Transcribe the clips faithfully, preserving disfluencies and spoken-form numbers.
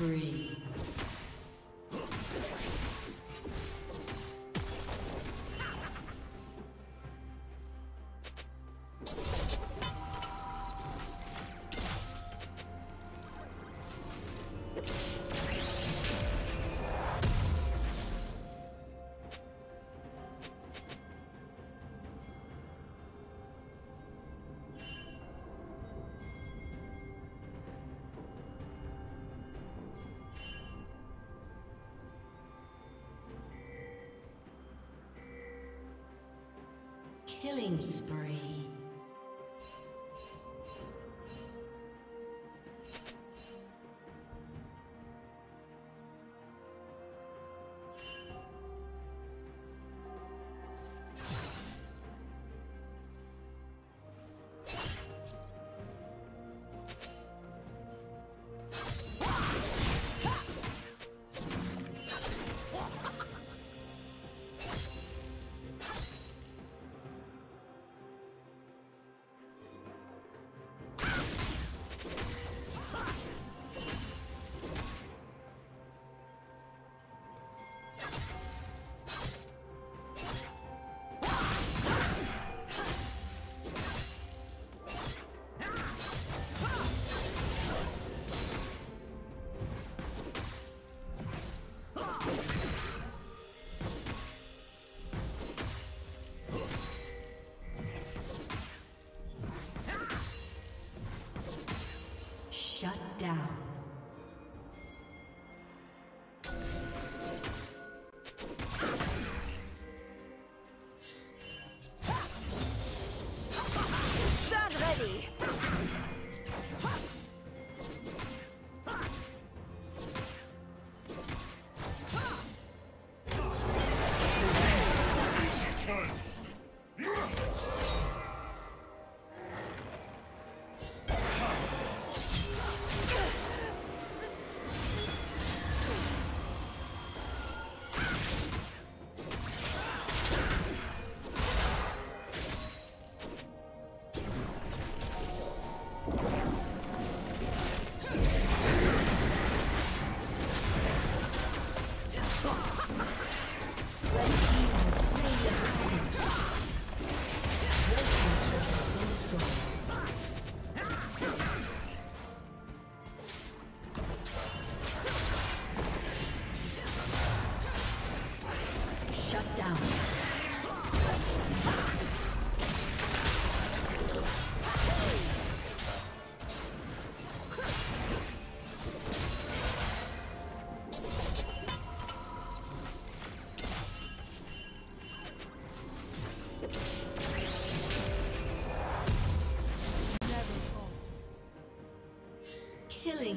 spree. Killing spree. Shut down. Stand ready. Killing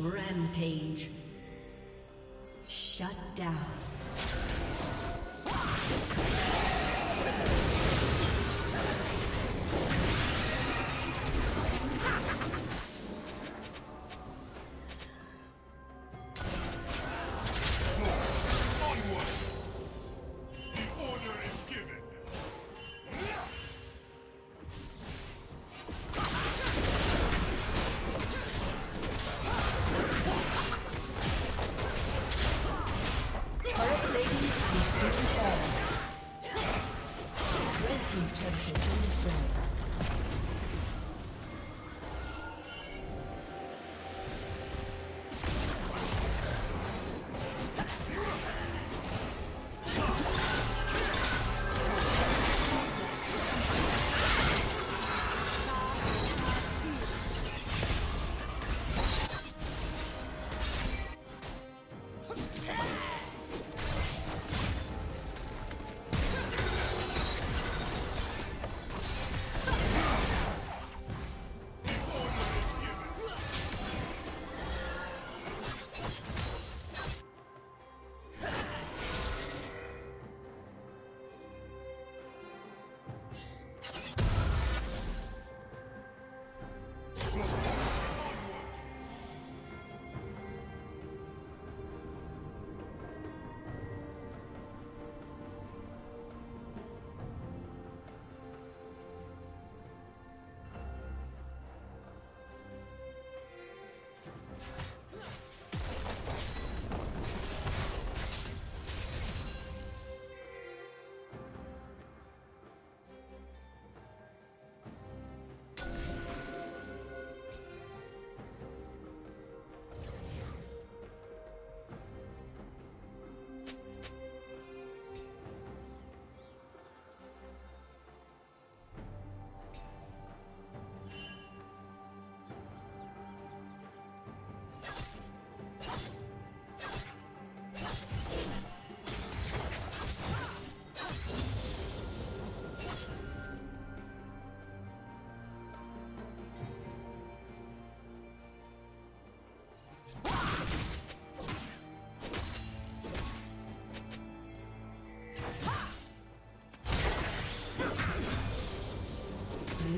Rampage. Shut down.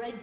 Red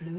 Blue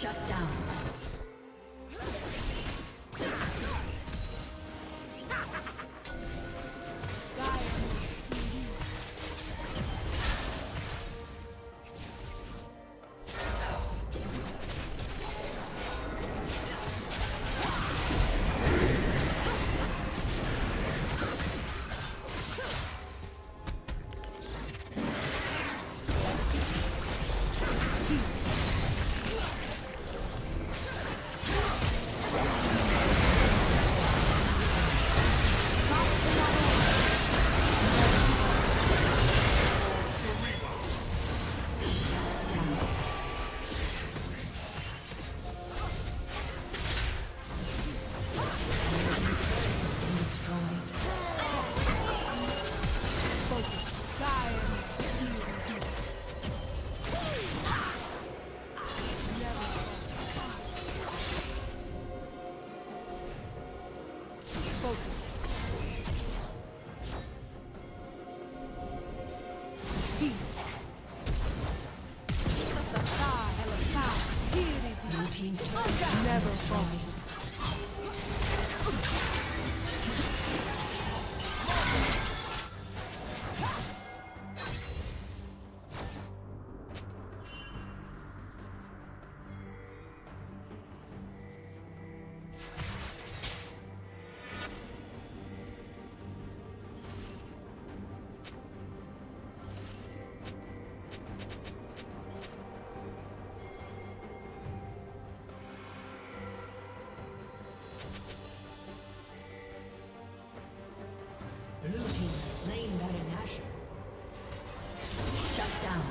Shut down. Blue team slain Baron Asher. Shut down.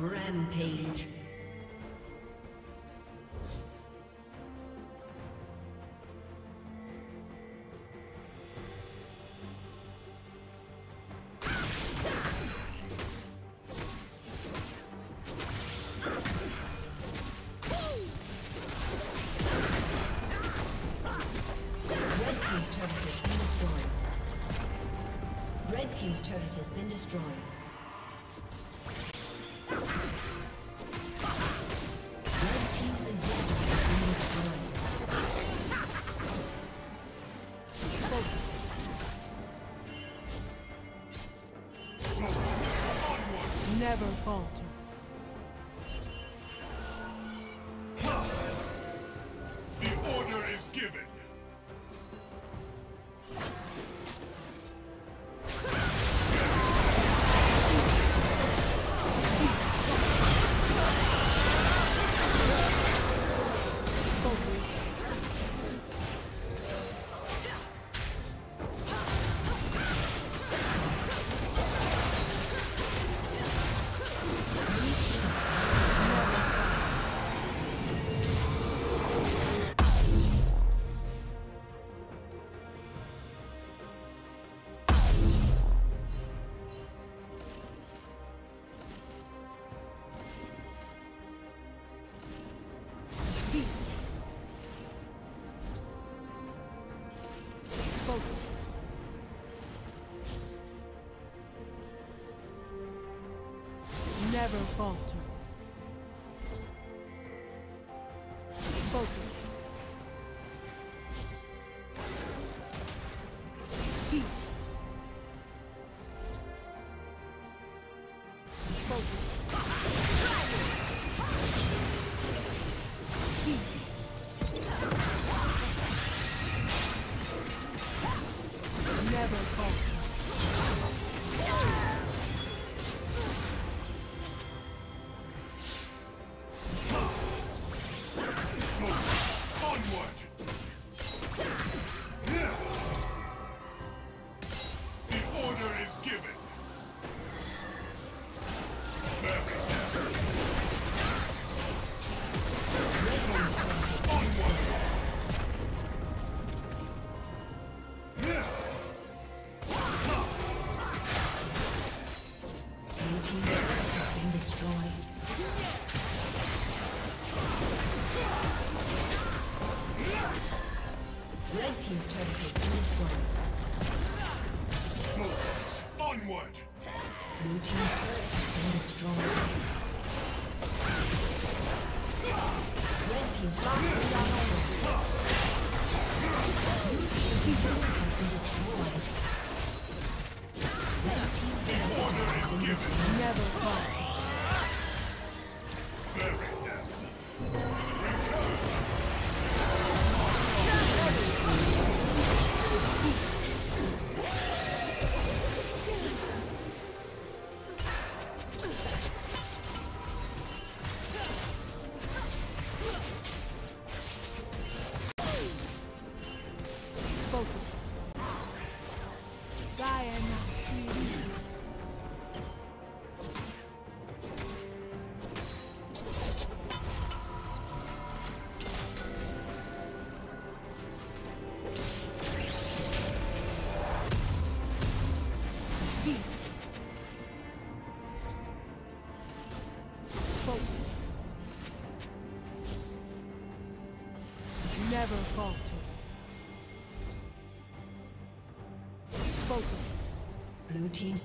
Rampage. Team's turret has been destroyed. Never falter. Focus. Peace. Focus. Peace. Never falter. Never falter. Focus. Blue team's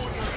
order.